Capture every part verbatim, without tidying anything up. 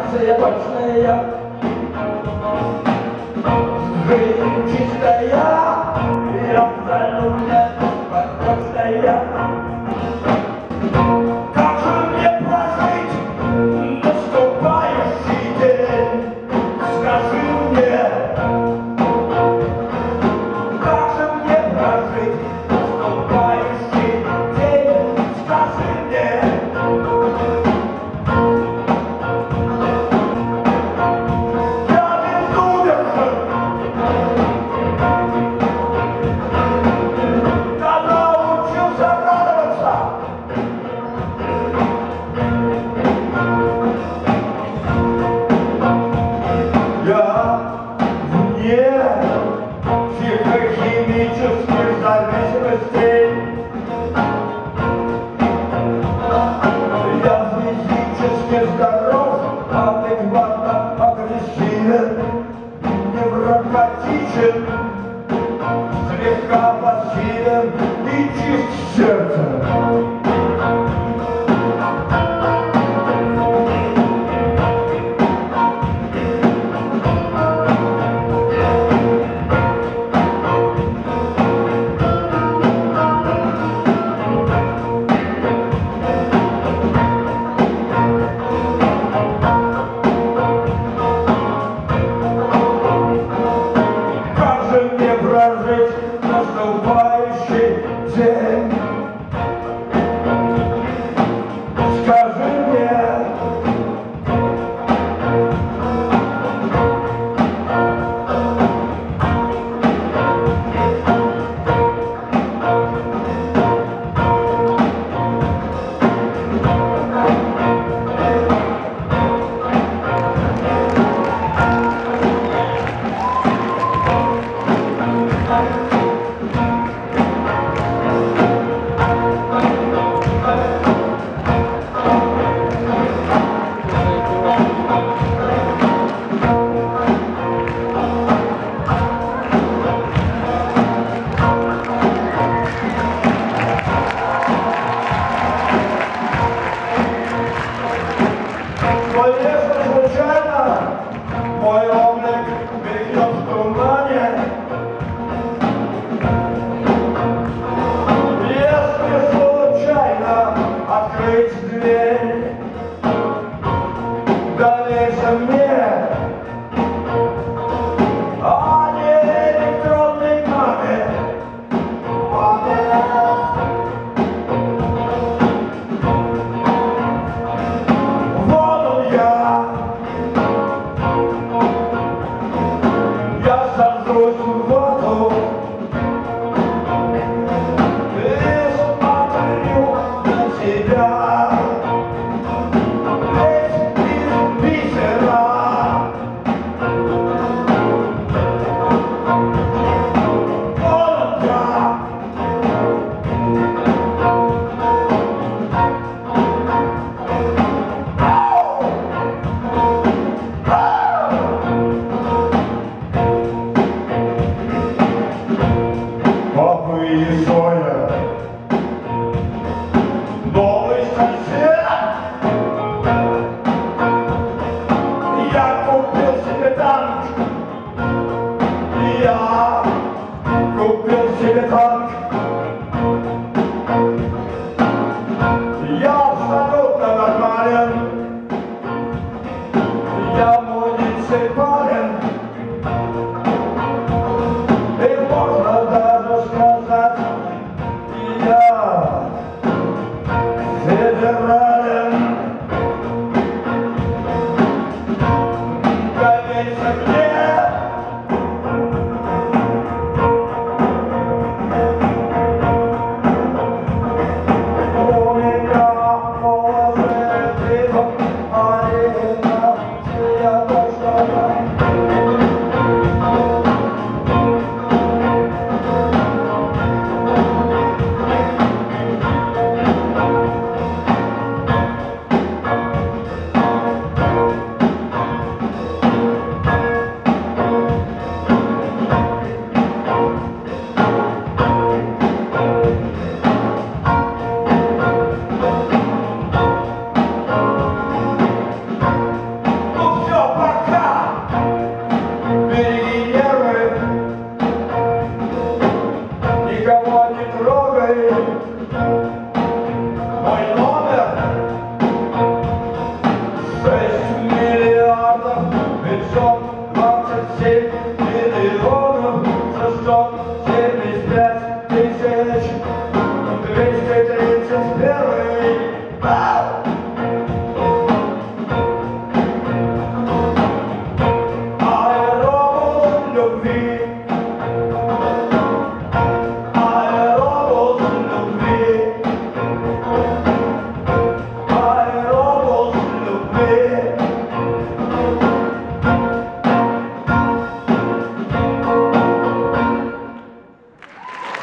All right.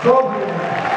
problem.